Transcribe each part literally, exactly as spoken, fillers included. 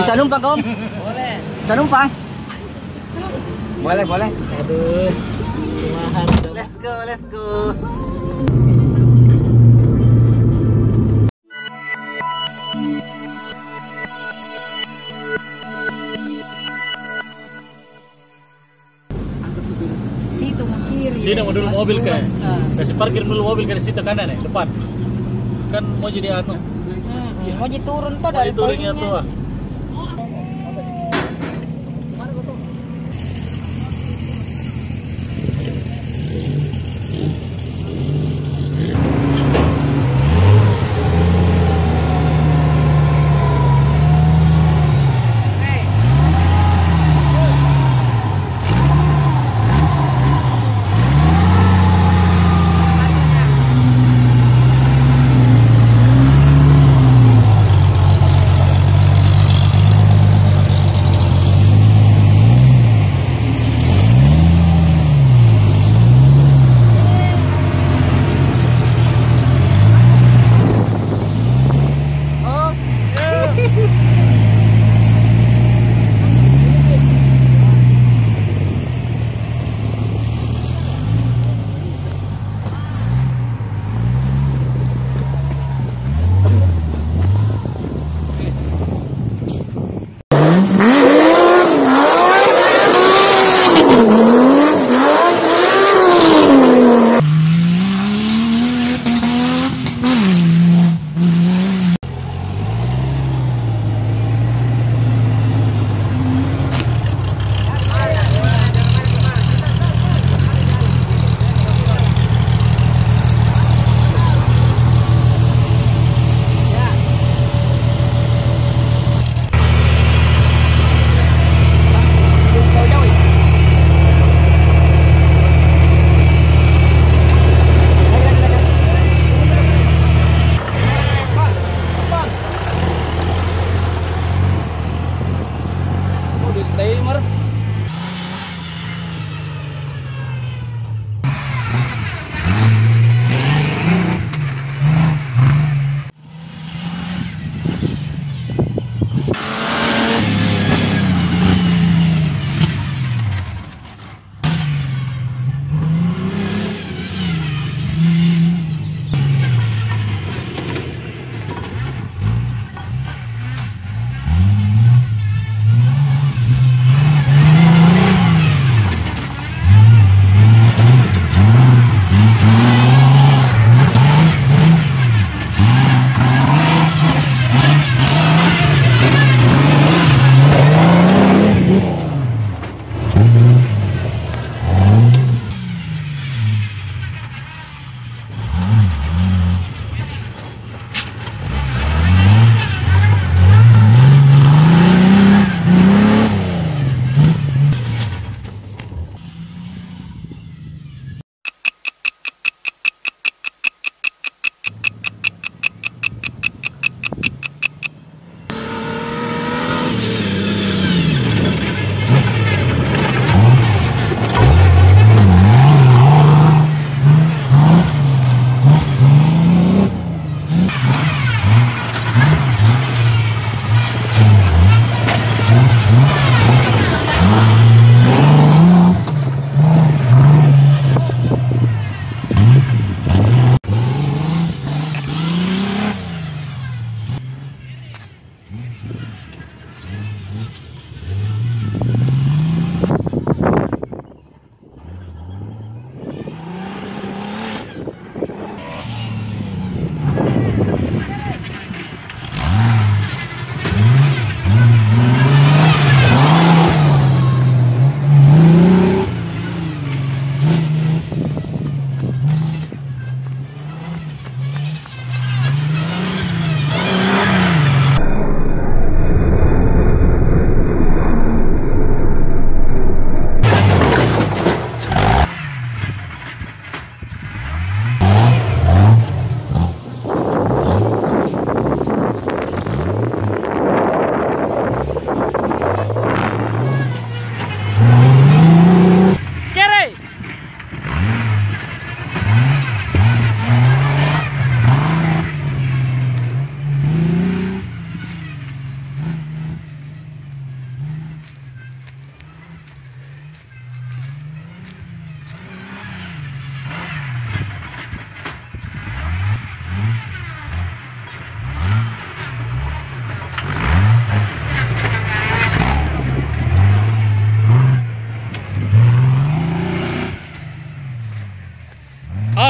Bisa numpang kaum? Boleh. Bisa numpang? Boleh, boleh. Aduh. Let's go, let's go. Sini mau dulu mobil kan, kasih parkir dulu mobil kan di situ kanan ya, depan. Kan mau jadi apa? Hmm, mau jadi turun tuh dari turunnya tuh.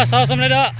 dah, sah sama dah.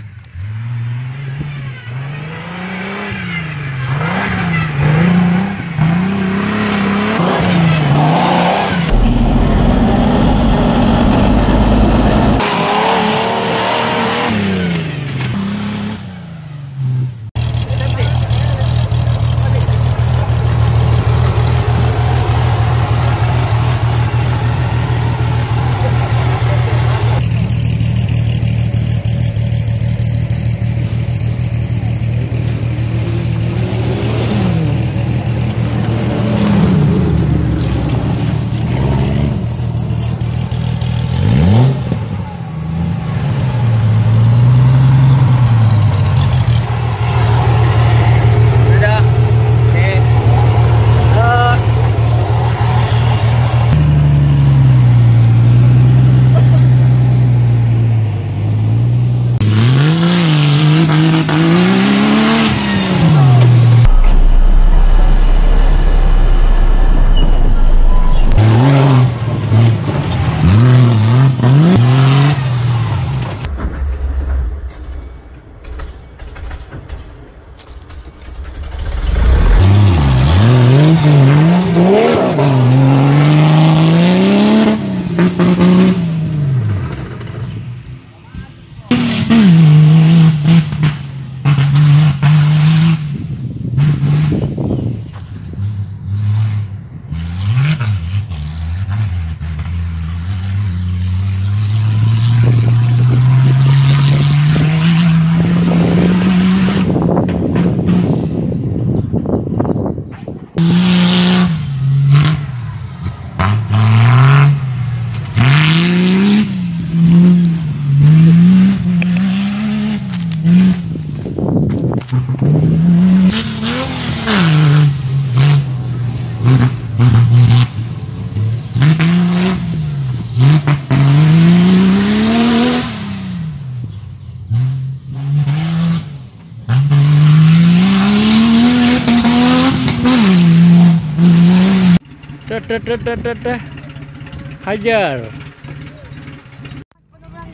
Hajar.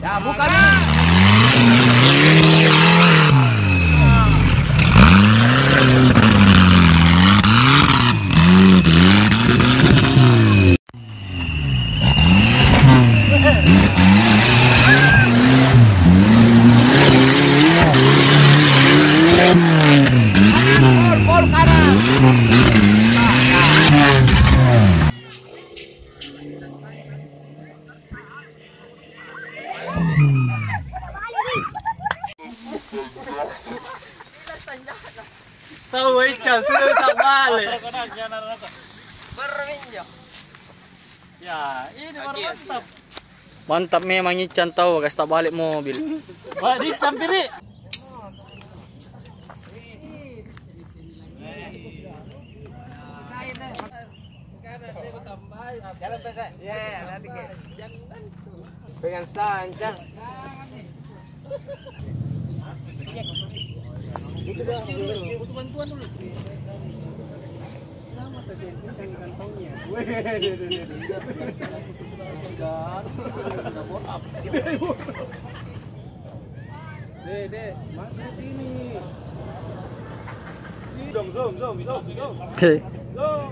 Ya, buka nih. Tahu ikan sudah tak balik. Berminyak. Ya, ini baru mantap. Mantap memang ikan tahu guys tak balik mobil. Wah, ikan pilih. Jalan besar. Ya, nanti ke. Pengen sanjang. Itu dah butuh bantuan dulu. Lama tadi yang kantongnya. Weh, dah bot up. Deh, deh, masuk sini. Zoom, zoom, zoom, zoom, zoom. Okey. Zoom.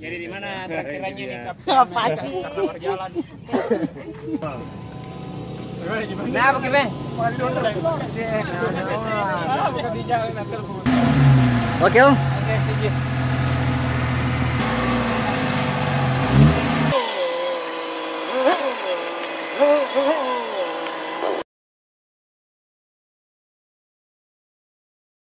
Jadi di mana terakhirnya nih kapal berjalan? Nah, bagaimana? Oke, Om.